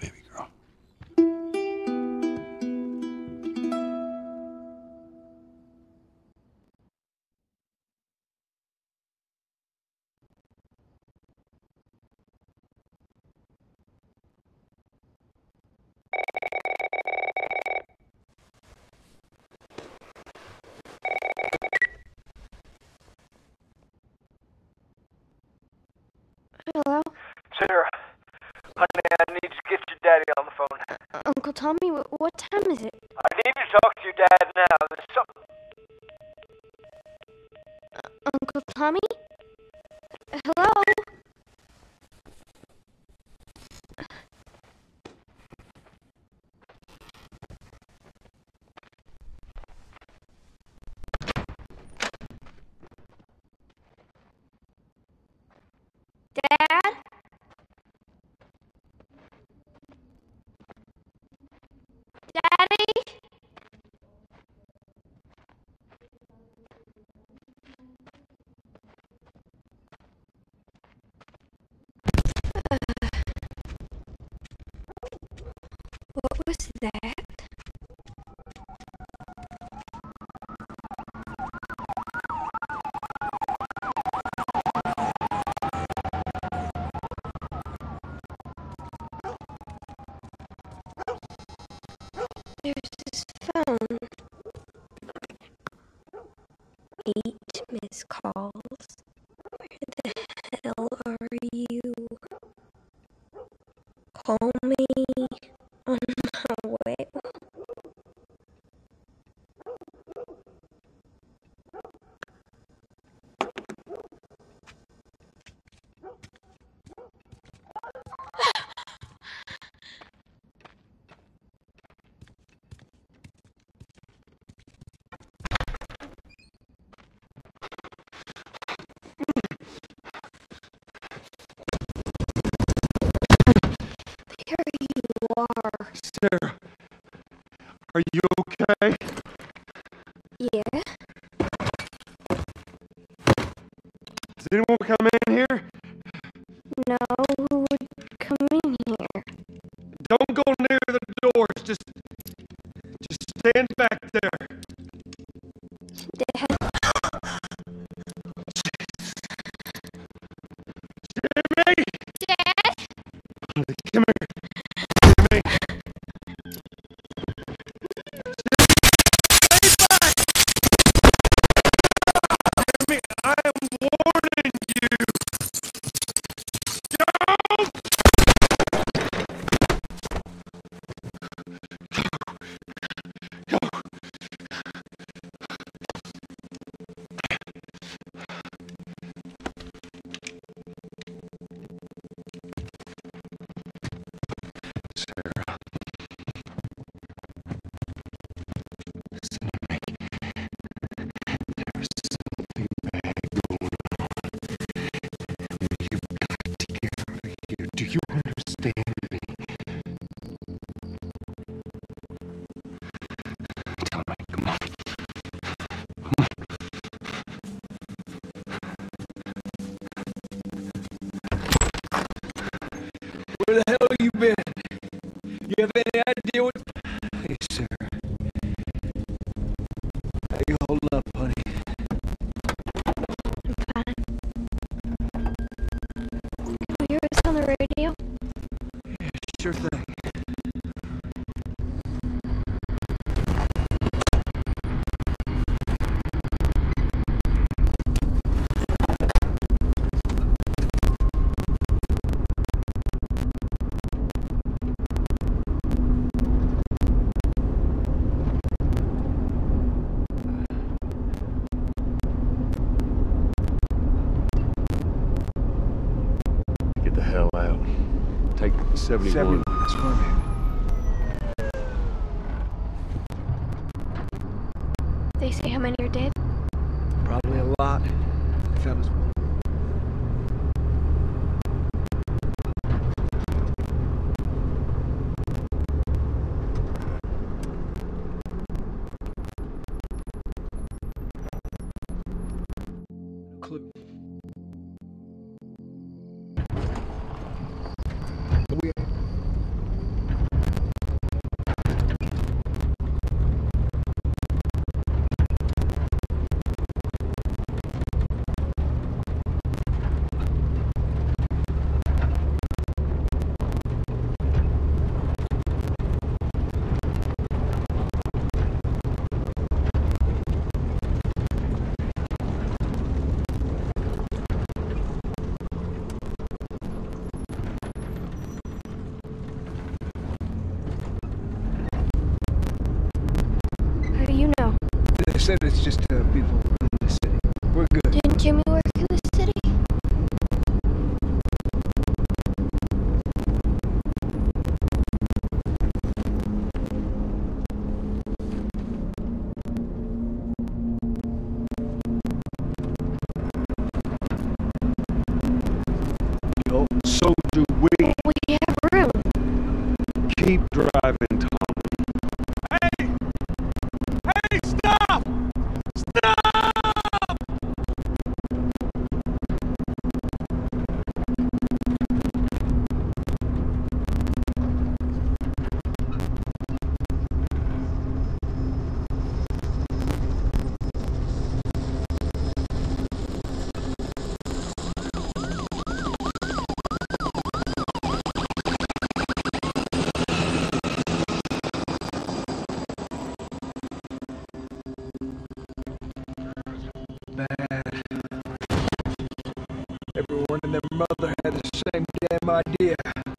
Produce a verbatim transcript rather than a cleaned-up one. Baby girl. Hello? Sarah, honey, I need to get your daddy on the phone. Uh, Uncle Tommy, what, what time is it? I need to talk to your dad now. There's something... Uh, Uncle Tommy? Hello? Dad? What was that? There's this phone. Eight missed calls. Where the hell are you? Call me. On my way. Sarah, are you okay? Yeah. Does anyone come in here? No, who would come in here? Don't go near the doors. Just, just stand back there. Dad. Jimmy! Dad? Come here. I am warning you. Don't the hell out. Take seventy-one. seventy-one. That's what I mean. They say how many are dead? Probably a lot. They found us one. Clue. They said it's just uh, people in the city. We're good. Didn't Jimmy work in the city? Yo, so do we. We have room. Keep driving, Tom. Everyone and their mother had the same damn idea.